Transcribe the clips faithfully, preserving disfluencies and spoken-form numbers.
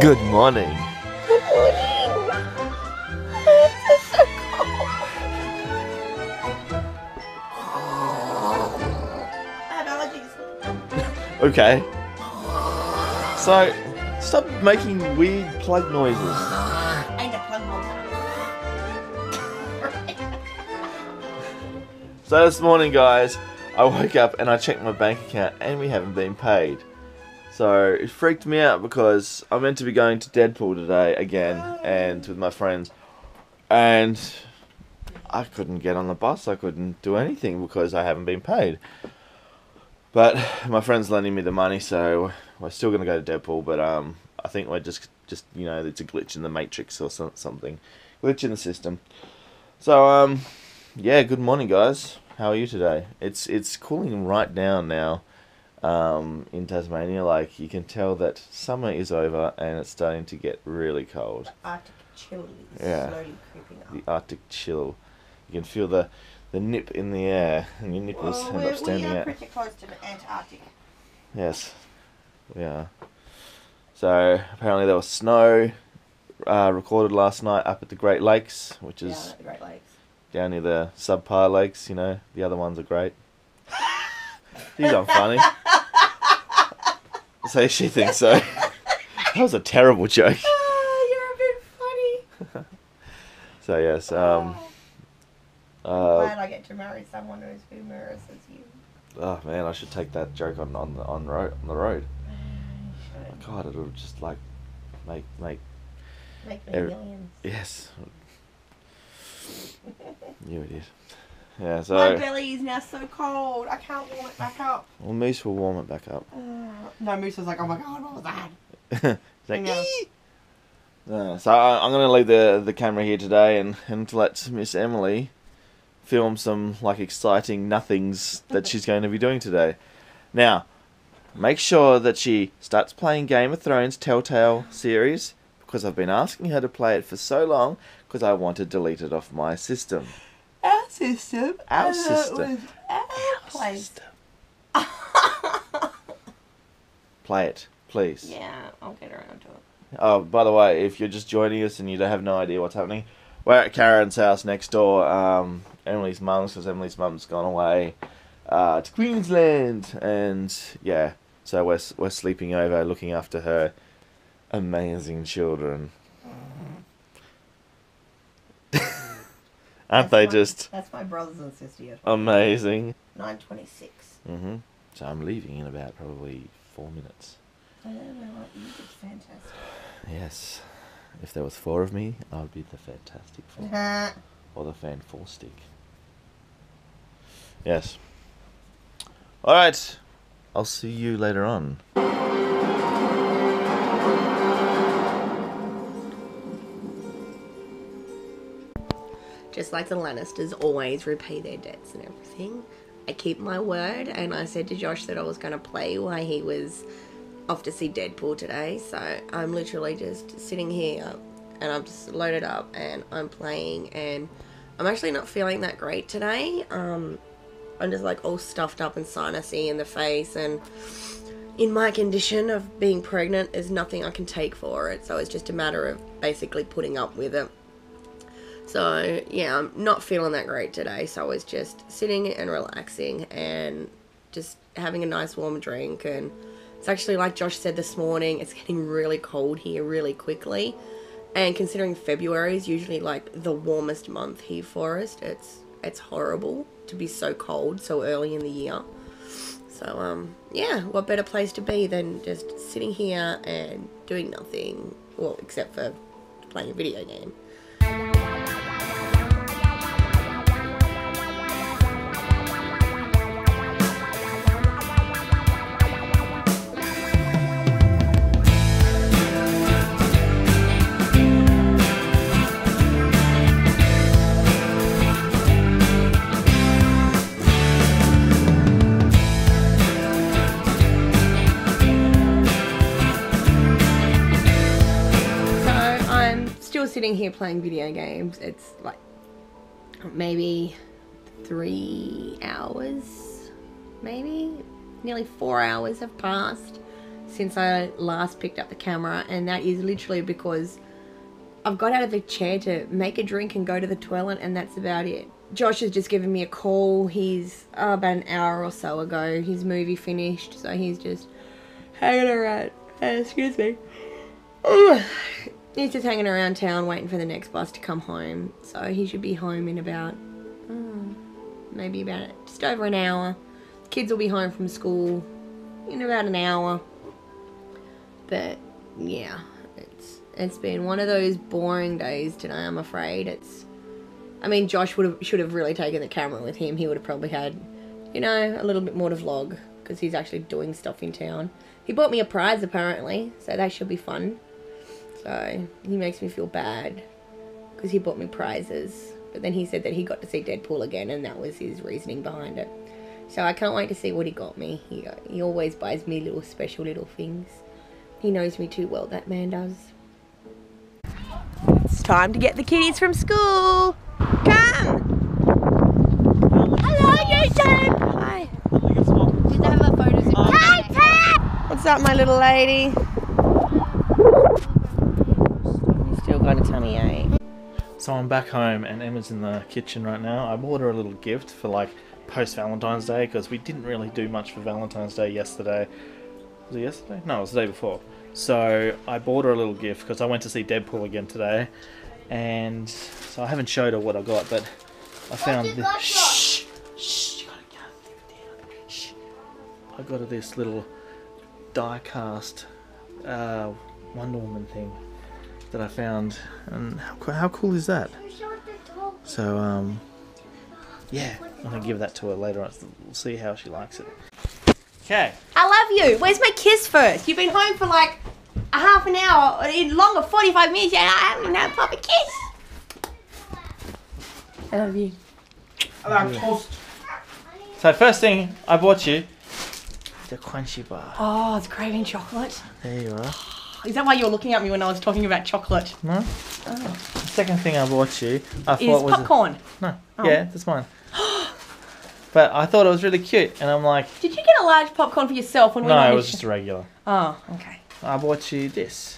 Good morning. Good morning. This is so cold. I have allergies. Okay. So, stop making weird plug noises. I need to plug more time. So this morning, guys, I woke up and I checked my bank account and we haven't been paid. So it freaked me out because I'm meant to be going to Deadpool today again and with my friends, and I couldn't get on the bus, I couldn't do anything because I haven't been paid. But my friend's lending me the money, so we're still going to go to Deadpool, but um, I think we're just, just, you know, it's a glitch in the matrix or some, something. Glitch in the system. So, um, yeah, good morning, guys. How are you today? It's, it's cooling right down now. Um, in Tasmania, like, you can tell that summer is over and it's starting to get really cold. The Arctic chill is yeah. slowly creeping up. The Arctic chill. You can feel the, the nip in the air and your nipples well, end up standing out. We are out. Pretty close to the Antarctic. Yes, we are. So, apparently there was snow uh, recorded last night up at the Great Lakes, which is down, at the Great Lakes. down near the subpar lakes, you know. The other ones are great. These aren't funny. So she thinks so. That was a terrible joke. Oh, you're a bit funny. So yes, um... Oh. Uh, I'm glad I get to marry someone who's humorous as you. Oh man, I should take that joke on, on, the, on, road, on the road. Oh, God, it'll just like, make... Make, make me every, millions. Yes. You idiot. Yeah, so my belly is now so cold. I can't warm it back up. Well, Moose will warm it back up. Uh, no, Moose was like, oh my God, what was that? Like, yeah, so I, I'm going to leave the the camera here today and, and let Miss Emily film some like exciting nothings that she's going to be doing today. Now, make sure that she starts playing Game of Thrones Telltale series, because I've been asking her to play it for so long because I want to delete it off my system. Our system. Our system. Our, our place. System. Play it, please. Yeah, I'll get around to it. Oh, by the way, if you're just joining us and you don't have no idea what's happening, we're at Karen's house next door. Um, Emily's mum's, because Emily's mum's gone away uh, to Queensland, and yeah, so we're we're sleeping over, looking after her amazing children. Aren't that's they my, just... That's my brothers and sisters. Amazing. nine twenty-six. Mm-hmm. So I'm leaving in about probably four minutes. I don't know what you did. Fantastic. Yes. If there was four of me, I would be the fantastic four. Or the fan four stick. Yes. Alright. I'll see you later on. Just like the Lannisters always repay their debts and everything, I keep my word, and I said to Josh that I was going to play while he was off to see Deadpool today, so I'm literally just sitting here and I've just loaded up and I'm playing, and I'm actually not feeling that great today. Um, I'm just like all stuffed up and sinusy in the face, and in my condition of being pregnant there's nothing I can take for it, so it's just a matter of basically putting up with it. So, yeah, I'm not feeling that great today, so I was just sitting and relaxing and just having a nice warm drink. And it's actually, like Josh said this morning, it's getting really cold here really quickly. And considering February is usually, like, the warmest month here for us, it's, it's horrible to be so cold so early in the year. So, um, yeah, what better place to be than just sitting here and doing nothing, well, except for playing a video game. Sitting here playing video games, it's like maybe three hours, maybe nearly four hours have passed since I last picked up the camera, and that is literally because I've got out of the chair to make a drink and go to the toilet, and that's about it. Josh has just given me a call. He's uh, about an hour or so ago. His movie finished, so he's just hanging around. Uh, excuse me. Ugh. He's just hanging around town waiting for the next bus to come home. So he should be home in about, uh, maybe about just over an hour. Kids will be home from school in about an hour. But yeah, it's it's been one of those boring days today, I'm afraid. It's I mean, Josh would have, should have really taken the camera with him. He would have probably had, you know, a little bit more to vlog, because he's actually doing stuff in town. He bought me a prize, apparently, so that should be fun. So, he makes me feel bad, because he bought me prizes. But then he said that he got to see Deadpool again, and that was his reasoning behind it. So, I can't wait to see what he got me. He, he always buys me little special little things. He knows me too well, that man does. It's time to get the kiddies from school! Come! Hello YouTube! Hi. Did they have a photos in Hi. What's up, my little lady? You still got a tummy ache. So I'm back home and Emma's in the kitchen right now. I bought her a little gift for like post Valentine's Day, because we didn't really do much for Valentine's Day yesterday. Was it yesterday? No, it was the day before. So I bought her a little gift because I went to see Deadpool again today. And so I haven't showed her what I got, but I found this. Shh, shh, you gotta go down. Shh. I got her this little die-cast uh, Wonder Woman thing that I found, and how, how cool is that? So um, yeah, I'm gonna give that to her later on. We'll see how she likes it. Okay. I love you. Where's my kiss first? You've been home for like a half an hour, or longer, forty-five minutes, and I haven't had a proper kiss. I love you. I love toast. So first thing I bought you, the crunchy bar. Oh, it's craving chocolate. There you are. Is that why you were looking at me when I was talking about chocolate? No. Oh. The second thing I bought you, I thought Is was popcorn. A... No. Oh. Yeah, that's mine. But I thought it was really cute, and I'm like... Did you get a large popcorn for yourself when we... No, it was just a regular. Oh, okay. I bought you this.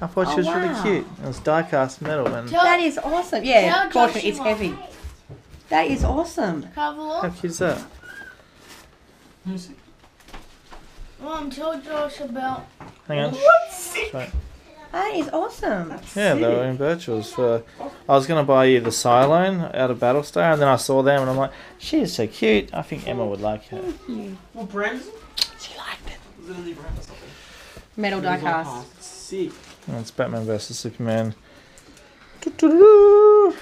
I thought oh, she was wow. really cute. It was die-cast metal, and that is awesome. Yeah, unfortunately it's heavy. That is awesome. How cute is that? Mom, tell Josh about. Hang on. What's right. That is awesome. That's yeah, sick. They were in virtuals for. I was gonna buy you the Cylon out of Battlestar, and then I saw them, and I'm like, she is so cute. I think Emma would like her. Thank you. Well, Brent. She liked it. Literally brand or something. Metal diecast. Sick. And it's Batman versus Superman. Golden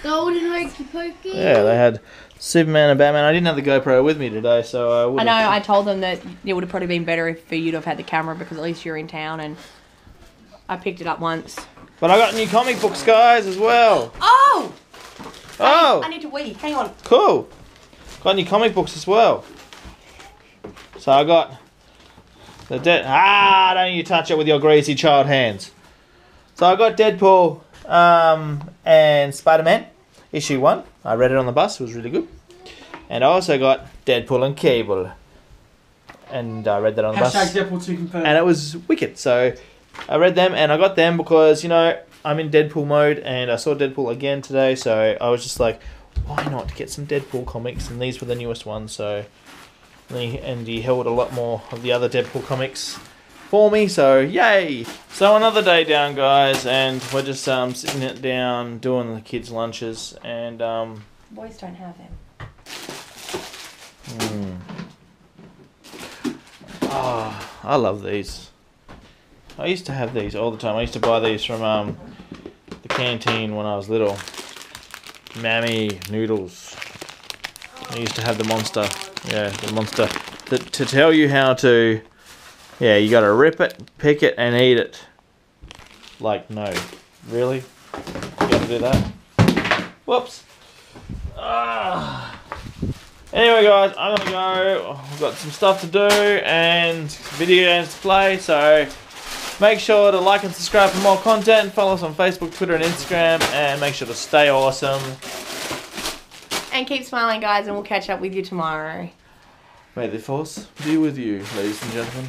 hokey pokey. Yeah, they had Superman and Batman. I didn't have the GoPro with me today, so I would. I know. I told them that it would have probably been better for you to have had the camera, because at least you're in town, and I picked it up once. But I got new comic books, guys, as well. Oh. Oh. I, I need to wee. Hang on. Cool. Got new comic books as well. So I got. The dead ah! Don't you touch it with your greasy child hands. So I got Deadpool um, and Spider-Man issue one. I read it on the bus. It was really good. And I also got Deadpool and Cable, and I read that on the Hashtag bus. Deadpool two confirmed. And it was wicked. So I read them, and I got them because, you know, I'm in Deadpool mode, and I saw Deadpool again today. So I was just like, why not get some Deadpool comics? And these were the newest ones. So. And he held a lot more of the other Deadpool comics for me, so yay! So another day down, guys, and we're just um, sitting it down, doing the kids' lunches, and um... boys don't have them. Mm. Oh, I love these. I used to have these all the time. I used to buy these from um, the canteen when I was little. Mammy noodles. I used to have the monster. Yeah, the monster. The, to tell you how to... Yeah, you gotta rip it, pick it, and eat it. Like, no. Really? You gotta do that? Whoops. Ah. Anyway, guys, I'm gonna go. I've got some stuff to do and video games to play, so make sure to like and subscribe for more content. Follow us on Facebook, Twitter, and Instagram, and make sure to stay awesome. And keep smiling, guys, and we'll catch up with you tomorrow. May the force be with you, ladies and gentlemen.